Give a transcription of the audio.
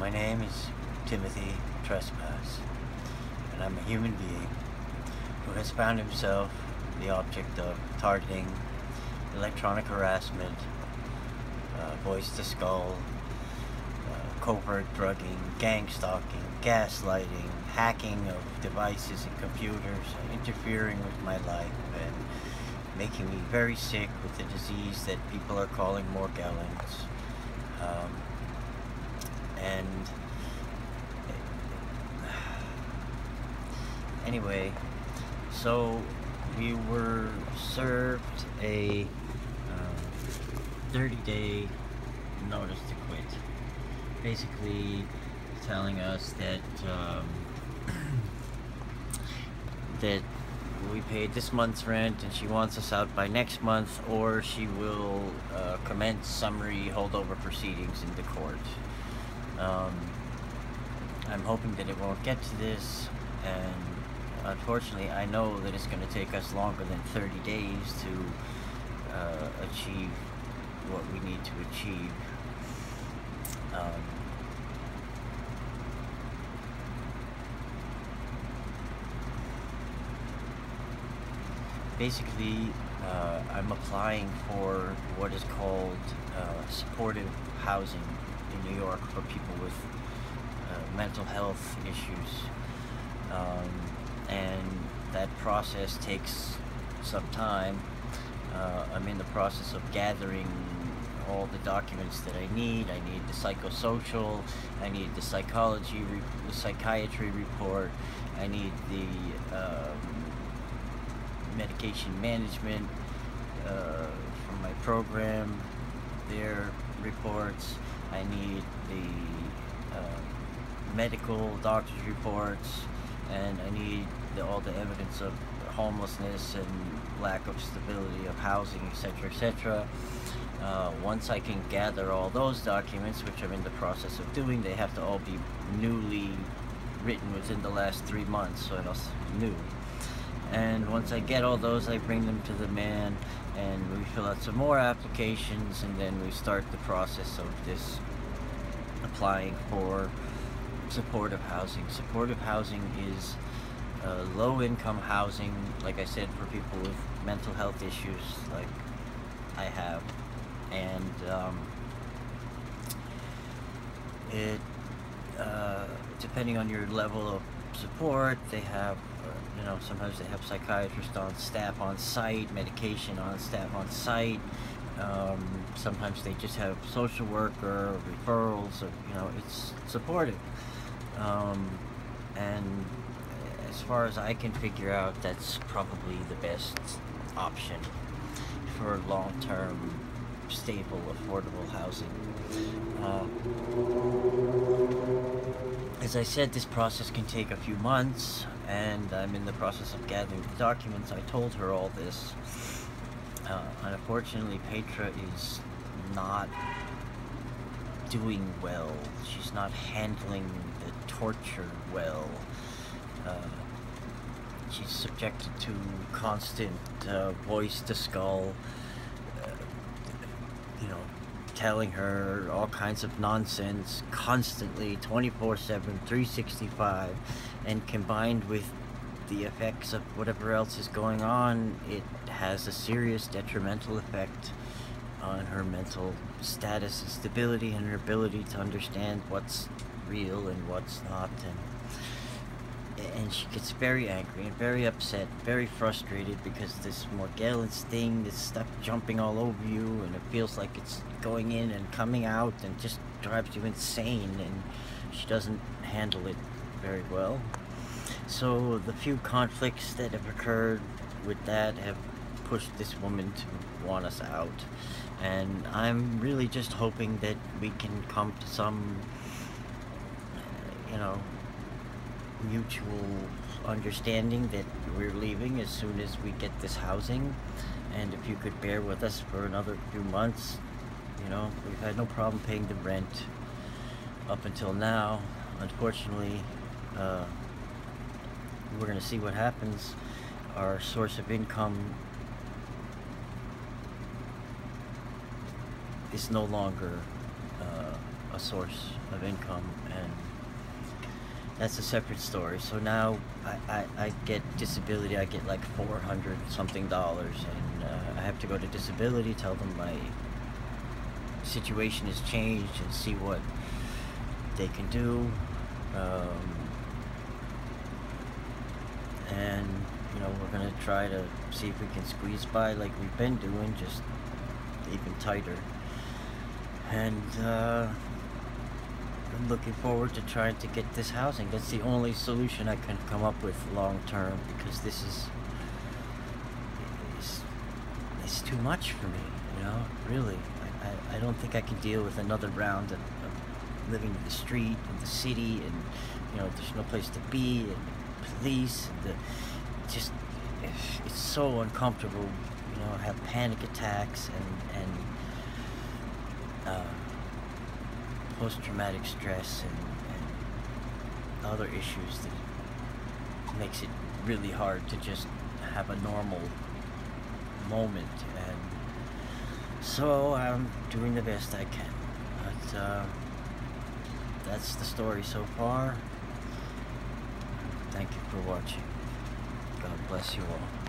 My name is Timothy Trespass, and I'm a human being who has found himself the object of targeting, electronic harassment, voice-to-skull, covert drugging, gang stalking, gaslighting, hacking of devices and computers, interfering with my life, and making me very sick with the disease that people are calling Morgellons. Anyway, so we were served a 30-day notice to quit, basically telling us that that we paid this month's rent and she wants us out by next month, or she will commence summary holdover proceedings in the court. I'm hoping that it won't get to this, and unfortunately I know that it's going to take us longer than 30 days to achieve what we need to achieve. Basically, I'm applying for what is called supportive housing in New York for people with mental health issues. And that process takes some time. I'm in the process of gathering all the documents that I need. I need the psychosocial, I need the psychiatry report, I need the medication management from my program, their reports, I need the medical doctor's reports, and I need all the evidence of homelessness and lack of stability of housing, etc., etc. Once I can gather all those documents, which I'm in the process of doing, they have to all be newly written within the last 3 months, so it's new. And once I get all those, I bring them to the man, and we fill out some more applications, and then we start the process of this applying for supportive housing. Supportive housing is low-income housing, like I said, for people with mental health issues like I have, and depending on your level of support, they have you know, sometimes they have psychiatrists on staff on site, medication on staff on site. Sometimes they just have social worker referrals. Or, you know, it's supportive. And as far as I can figure out, that's probably the best option for long-term, stable, affordable housing. As I said, this process can take a few months, and I'm in the process of gathering the documents. I told her all this. Unfortunately, Petra is not doing well. She's not handling the torture well. She's subjected to constant voice-to-skull, you know, telling her all kinds of nonsense constantly, 24/7, 365, and combined with the effects of whatever else is going on, it has a serious detrimental effect on her mental status and stability and her ability to understand what's real and what's not. And she gets very angry and very upset, very frustrated, because this Morgellons thing, this stuff jumping all over you, and it feels like it's going in and coming out, and just drives you insane, and she doesn't handle it very well. So the few conflicts that have occurred with that have pushed this woman to want us out, and I'm really just hoping that we can come to some, you know, mutual understanding that we're leaving as soon as we get this housing. And if you could bear with us for another few months, you know, we've had no problem paying the rent up until now. Unfortunately, we're gonna see what happens. Our source of income is no longer a source of income, and that's a separate story. So now I get disability. I get like $400 something, and I have to go to disability, tell them my situation has changed, and see what they can do. And you know, we're gonna try to see if we can squeeze by like we've been doing, just even tighter. And I'm looking forward to trying to get this housing. That's the only solution I can come up with long term, because this is it's too much for me, you know, really. I don't think I can deal with another round of living in the street, in the city, and you know, there's no place to be, and the police, and the just, it's so uncomfortable, you know. I have panic attacks and post-traumatic stress and other issues that makes it really hard to just have a normal moment. And so I'm doing the best I can, but that's the story so far. Thank you for watching. God bless you all.